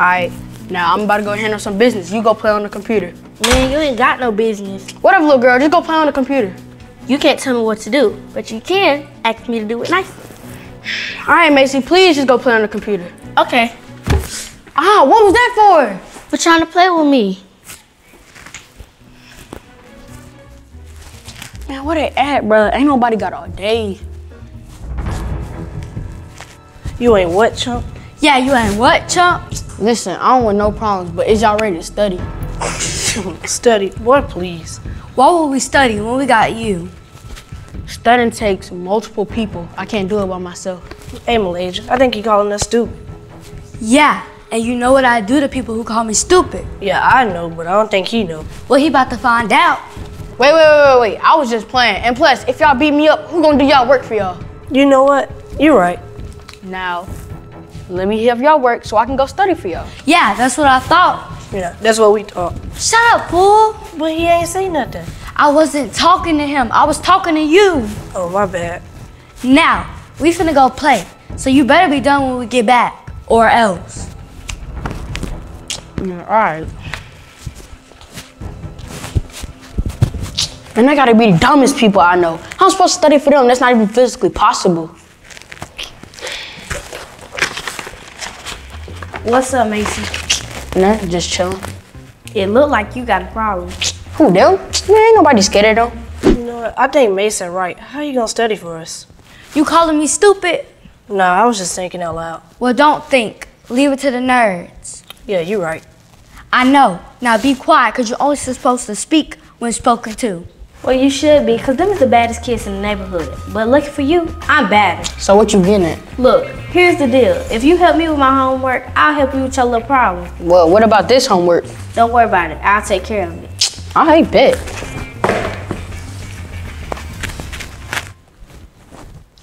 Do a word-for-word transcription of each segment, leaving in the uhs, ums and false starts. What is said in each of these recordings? All right, now I'm about to go handle some business. You go play on the computer. Man, you ain't got no business. Whatever, little girl, just go play on the computer. You can't tell me what to do, but you can ask me to do it nicely. All right, Macy, please just go play on the computer. Okay. Ah, what was that for? For trying to play with me. Man, where they at, bro? Ain't nobody got all day. You ain't what, chump? Yeah, you ain't what, chump? Listen, I don't want no problems, but is y'all ready to study? Study, boy, please. Why would we study when we got you? Studying takes multiple people. I can't do it by myself. Hey, Malaysia, I think you're calling us stupid. Yeah, and you know what I do to people who call me stupid. Yeah, I know, but I don't think he know. Well, he about to find out. Wait, wait, wait, wait, I was just playing. And plus, if y'all beat me up, who gonna do y'all work for y'all? You know what? You're right. Now, let me have y'all work so I can go study for y'all. Yeah, that's what I thought. Yeah, that's what we thought. Shut up, fool. But he ain't say nothing. I wasn't talking to him. I was talking to you. Oh, my bad. Now, we finna go play. So you better be done when we get back, or else. Yeah, all right. And I gotta be the dumbest people I know. How I'm supposed to study for them? That's not even physically possible. What's up, Macy? Nothing, just chilling. It looked like you got a problem. Who, them? Man, ain't nobody scared of them. You know what? I think Mason right. How you gonna study for us? You calling me stupid? No, I was just thinking out loud. Well, don't think. Leave it to the nerds. Yeah, you right. I know. Now be quiet, because you're only supposed to speak when spoken to. Well, you should be, because them is the baddest kids in the neighborhood. But lucky for you, I'm badder. So what you getting at? Look, here's the deal. If you help me with my homework, I'll help you with your little problem. Well, what about this homework? Don't worry about it. I'll take care of it. I bet.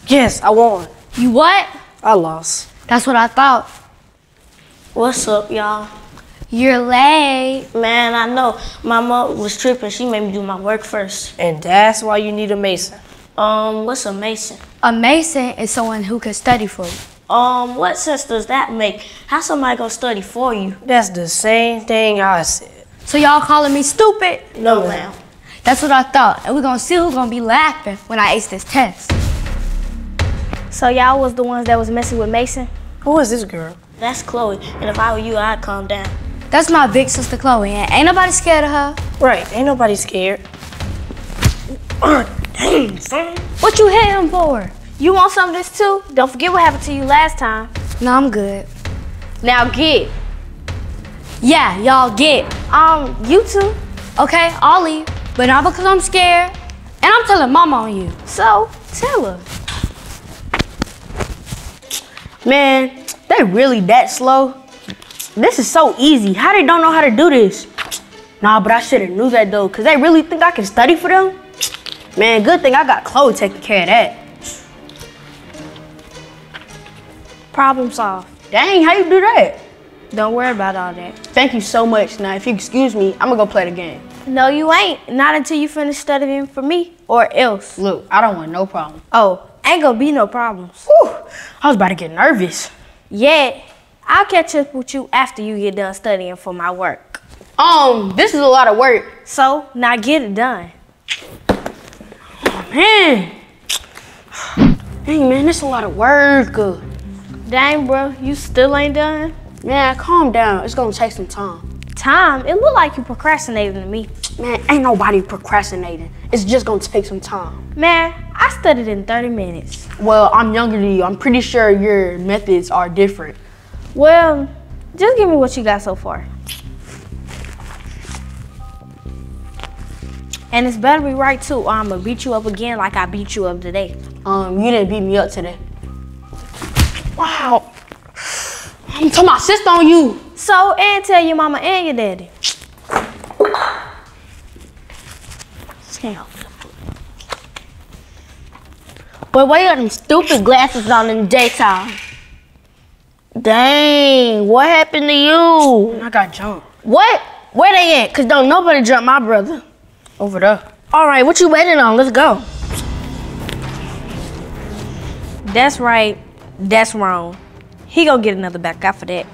Yes, I won. You what? I lost. That's what I thought. What's up, y'all? You're late. Man, I know. My mom was tripping. She made me do my work first. And that's why you need a Mason. Um, what's a Mason? A Mason is someone who can study for you. Um, what sense does that make? How somebody gonna study for you? That's the same thing I said. So y'all calling me stupid? No, no ma'am. That's what I thought. And we're gonna see who's gonna be laughing when I ace this test. So y'all was the ones that was messing with Mason? Who is this girl? That's Chloe. And if I were you, I'd calm down. That's my big sister, Chloe, and ain't nobody scared of her. Right, ain't nobody scared. Dang, son. What you hit him for? You want some of this too? Don't forget what happened to you last time. No, I'm good. Now get. Yeah, y'all get. Um, you two. Okay, I'll leave, but not because I'm scared. And I'm telling Mama on you. So, tell her. Man, they really that slow? This is so easy. How they don't know how to do this? Nah, but I should've knew that though, cause they really think I can study for them? Man, good thing I got Chloe taking care of that. Problem solved. Dang, how you do that? Don't worry about all that. Thank you so much. Now, if you excuse me, I'm gonna go play the game. No, you ain't. Not until you finish studying for me, or else. Look, I don't want no problem. Oh, ain't gonna be no problems. Whew, I was about to get nervous. Yeah. I'll catch up with you after you get done studying for my work. Um, this is a lot of work. So, now get it done. Oh, man. Dang, man, this is a lot of work. Dang, bro, you still ain't done? Man, calm down. It's gonna take some time. Time? It look like you procrastinating to me. Man, ain't nobody procrastinating. It's just gonna take some time. Man, I studied in thirty minutes. Well, I'm younger than you. I'm pretty sure your methods are different. Well, just give me what you got so far. And it's better be right too, or I'ma beat you up again like I beat you up today. Um, you didn't beat me up today. Wow. I'm telling my sister on you. So, and tell your mama and your daddy. Boy, why you got them stupid glasses on in the daytime? Dang, what happened to you? I got jumped. What? Where they at? Cause don't nobody jump my brother. Over there. All right, what you waiting on? Let's go. That's right, that's wrong. He gonna get another back out for that.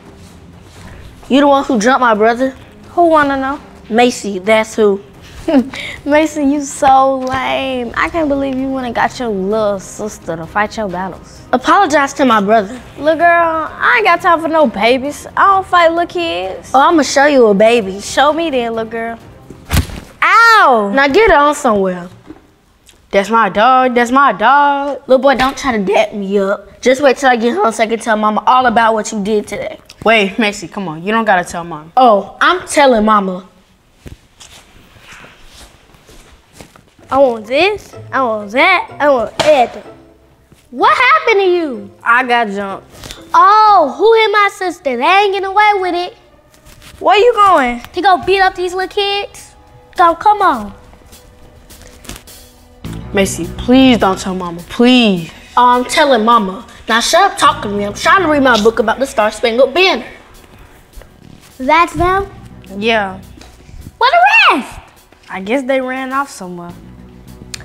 You the one who jumped my brother? Who wanna know? Macy, that's who. Mason, you so lame. I can't believe you went and got your little sister to fight your battles. Apologize to my brother. Look, girl, I ain't got time for no babies. I don't fight little kids. Oh, I'ma show you a baby. Show me then, little girl. Ow! Now get on somewhere. That's my dog, that's my dog. Little boy, don't try to dap me up. Just wait till I get home so I can tell mama all about what you did today. Wait, Macy, come on. You don't gotta tell mama. Oh, I'm telling mama. I want this, I want that, I want everything. What happened to you? I got jumped. Oh, who hit my sister? They ain't getting away with it. Where you going? To go beat up these little kids? Go, come on. Macy, please don't tell mama, please. Oh, I'm telling mama. Now shut up talking to me. I'm trying to read my book about the Star-Spangled Banner. That's them? Yeah. What the rest? I guess they ran off somewhere.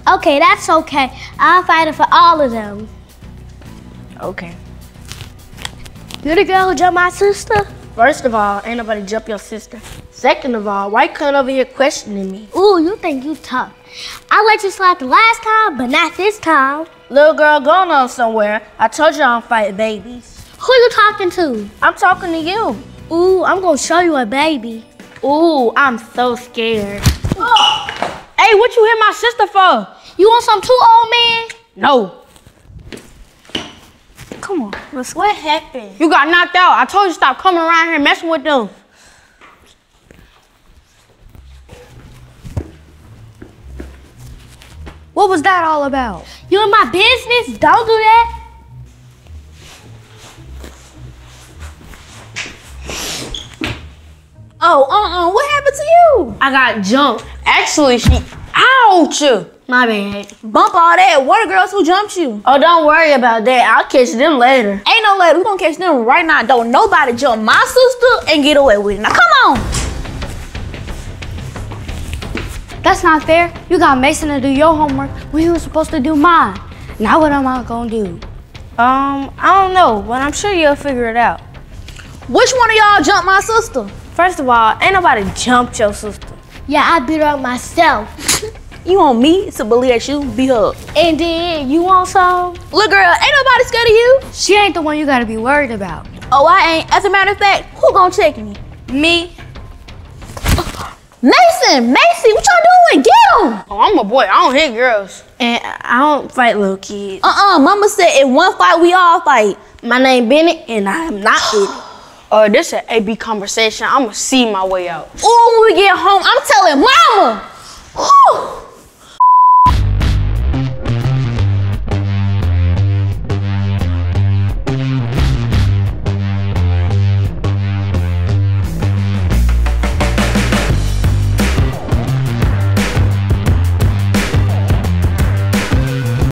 Okay, that's okay. I'll fight it for all of them. Okay. You're the girl who jumped my sister? First of all, ain't nobody jump your sister. Second of all, why you coming over here questioning me? Ooh, you think you tough. I let you slap the last time, but not this time. Little girl, going on somewhere. I told you I don't fight babies. Who you talking to? I'm talking to you. Ooh, I'm gonna show you a baby. Ooh, I'm so scared. Oh. Hey, what you hit my sister for? You want some too, old man? No. Come on, let's what happened? You got knocked out. I told you stop coming around here messing with them. What was that all about? You in my business? Don't do that. Oh, uh-uh, what happened to you? I got jumped. Actually, she, ouch! My bad. Bump all that. What the girls who jumped you? Oh, don't worry about that. I'll catch them later. Ain't no later. We're gonna catch them right now. Don't nobody jump my sister and get away with it. Now, come on. That's not fair. You got Mason to do your homework when he was supposed to do mine. Now what am I gonna do? Um, I don't know, but I'm sure you'll figure it out. Which one of y'all jumped my sister? First of all, ain't nobody jumped your sister. Yeah, I beat her up myself. You want me to believe that you beat her up? And then you want some? Look, girl, ain't nobody scared of you. She ain't the one you gotta be worried about. Oh, I ain't. As a matter of fact, who gonna check me? Me. Mason, Macy, what y'all doing? Get him! Oh, I'm a boy. I don't hit girls. And I don't fight little kids. Uh-uh, mama said in one fight, we all fight. My name Bennett, and I am not it. Uh, this is an A B conversation. I'ma see my way out. Ooh, when we get home, I'm telling mama!